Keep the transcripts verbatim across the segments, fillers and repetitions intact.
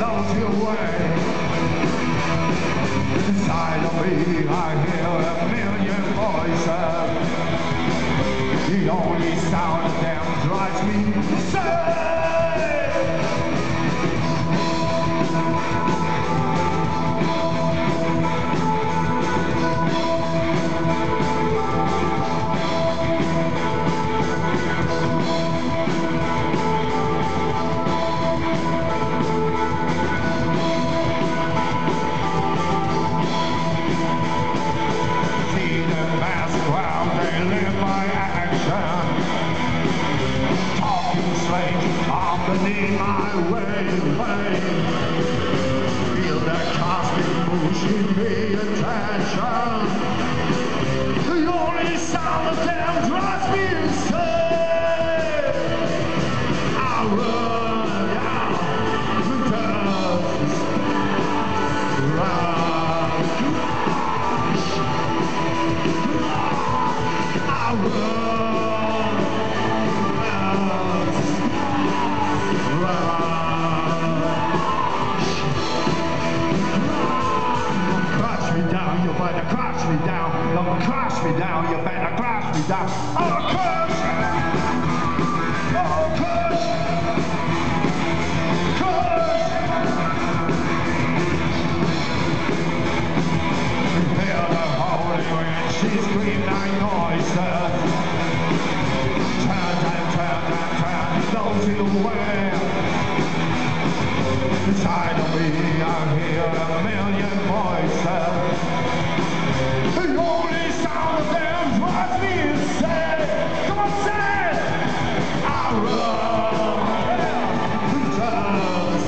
lost your way. Inside of me I hear a million voices. The only sound of them drives me in my way, way. Feel the cosmic pushing me attention. The only sound of them drives me insane. I run out the dust, round, crash, I run. Crash me down, you better crash me down. Oh, curse! Oh, curse! Curse! Hear the holy wind, she screamed like noises. Turn and turn and turn, don't you aware. Inside of me I hear a million voices. The only sound of them drives me insane. Come on, say it! I run, dust,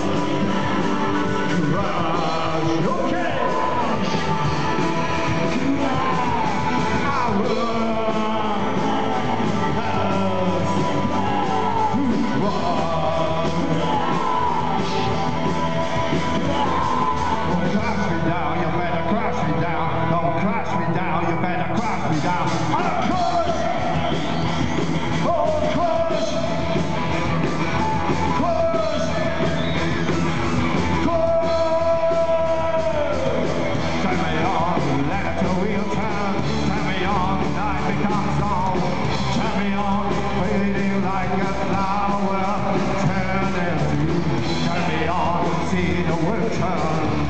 crash, okay. I run, dust, crash. Crash me down, you better crash me down. Down, you better crash me down. On a curse! Oh, curse! Curse! Curse! Turn me on, let it wheel turn. Turn me on, night becomes dawn. Turn me on, waiting like a flower. Turn it, turn me on, see the world turn.